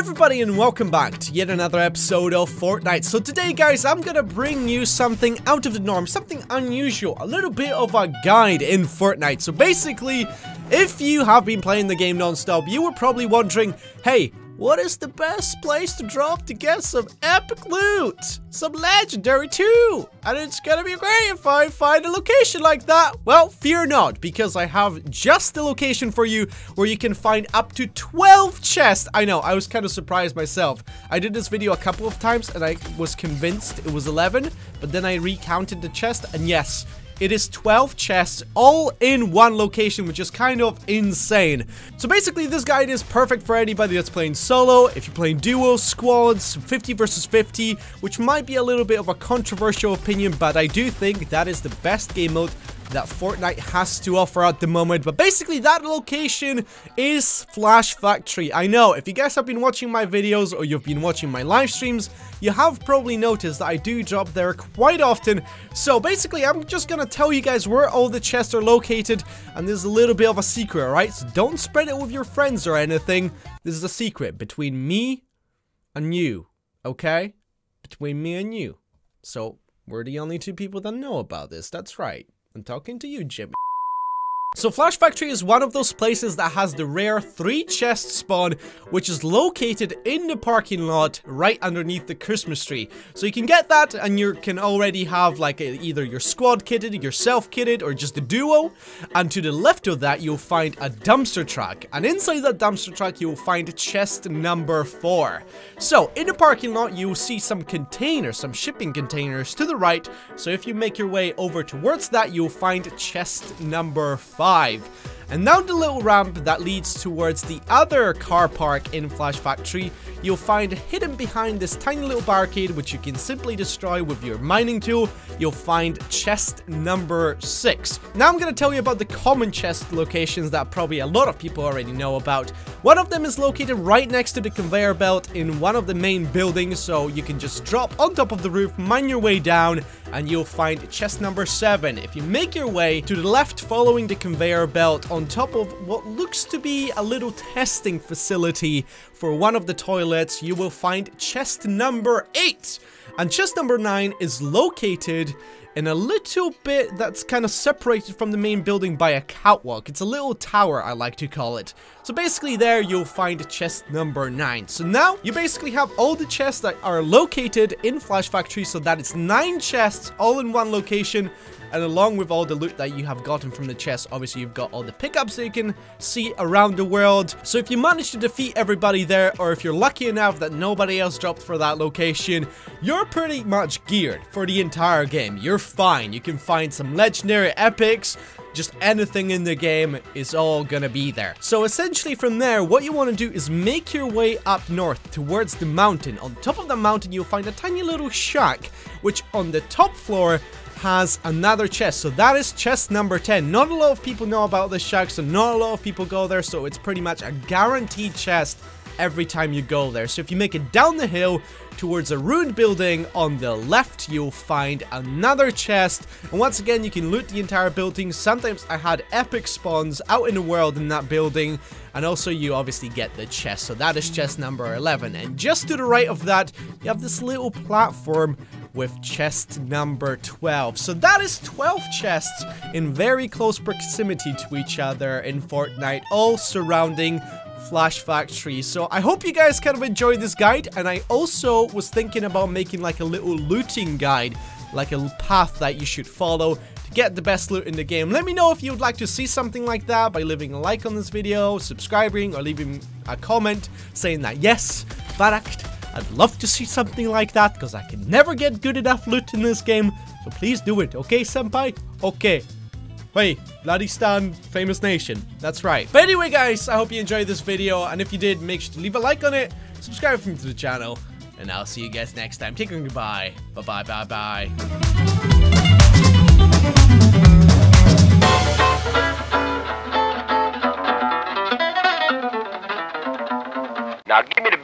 everybody and welcome back to yet another episode of Fortnite. So today guys, I'm gonna bring you something out of the norm, something unusual, a little bit of a guide in Fortnite. So basically, if you have been playing the game non-stop, you were probably wondering, hey, what is the best place to drop to get some epic loot? Some legendary too! And it's gonna be great if I find a location like that! Well, fear not, because I have just the location for you where you can find up to 12 chests! I know, I was kind of surprised myself. I did this video a couple of times and I was convinced it was 11, but then I recounted the chest and yes, it is 12 chests all in one location, which is kind of insane. So basically, this guide is perfect for anybody that's playing solo, if you're playing duo, squads, 50 versus 50, which might be a little bit of a controversial opinion, but I do think that is the best game mode that Fortnite has to offer at the moment. But basically, that location is Flash Factory. I know, if you guys have been watching my videos or you've been watching my live streams, you have probably noticed that I do drop there quite often. So basically, I'm just gonna tell you guys where all the chests are located, and there's a little bit of a secret, alright? So don't spread it with your friends or anything. This is a secret between me and you, okay? Between me and you. So, we're the only two people that know about this, that's right. I'm talking to you, Jimmy. So Flash Factory is one of those places that has the rare 3 chest spawn, which is located in the parking lot right underneath the Christmas tree. So you can get that and you can already have like either your squad kitted, yourself kitted, or just a duo. And to the left of that, you'll find a dumpster truck. And inside that dumpster truck, you'll find chest number 4. So in the parking lot, you'll see some containers, some shipping containers to the right. So if you make your way over towards that, you'll find chest number 5. And down the little ramp that leads towards the other car park in Flash Factory, you'll find hidden behind this tiny little barricade, which you can simply destroy with your mining tool, you'll find chest number 6. Now I'm going to tell you about the common chest locations that probably a lot of people already know about. One of them is located right next to the conveyor belt in one of the main buildings, so you can just drop on top of the roof, mine your way down, and you'll find chest number 7. If you make your way to the left following the conveyor belt on top of what looks to be a little testing facility for one of the toilets, you will find chest number 8. And chest number 9 is located in a little bit that's kind of separated from the main building by a catwalk. It's a little tower, I like to call it. So basically there you'll find chest number 9. So now you basically have all the chests that are located in Flash Factory, so that it's 9 chests all in one location. And along with all the loot that you have gotten from the chest, obviously you've got all the pickups that you can see around the world. So if you manage to defeat everybody there, or if you're lucky enough that nobody else dropped for that location, you're pretty much geared for the entire game. You're fine. You can find some legendary epics. Just anything in the game is all gonna be there. So essentially from there, what you want to do is make your way up north towards the mountain. On top of the mountain, you'll find a tiny little shack, which on the top floor has another chest, so that is chest number 10. Not a lot of people know about this shack, so not a lot of people go there, so it's pretty much a guaranteed chest every time you go there. So if you make it down the hill towards a ruined building on the left, you'll find another chest, and once again you can loot the entire building. Sometimes I had epic spawns out in the world in that building, and also you obviously get the chest, so that is chest number 11. And just to the right of that, you have this little platform with chest number 12. So that is 12 chests in very close proximity to each other in Fortnite, all surrounding Flash Factory. So I hope you guys kind of enjoyed this guide, and I also was thinking about making like a little looting guide, like a path that you should follow to get the best loot in the game. Let me know if you'd like to see something like that by leaving a like on this video, subscribing, or leaving a comment saying that yes, Barak, I'd love to see something like that, because I can never get good enough loot in this game. So please do it, okay, senpai? Okay. Hey, Vladistan, famous nation. That's right. But anyway, guys, I hope you enjoyed this video. And if you did, make sure to leave a like on it, subscribe to the channel, and I'll see you guys next time. Take care and goodbye. Bye-bye. Now, give me the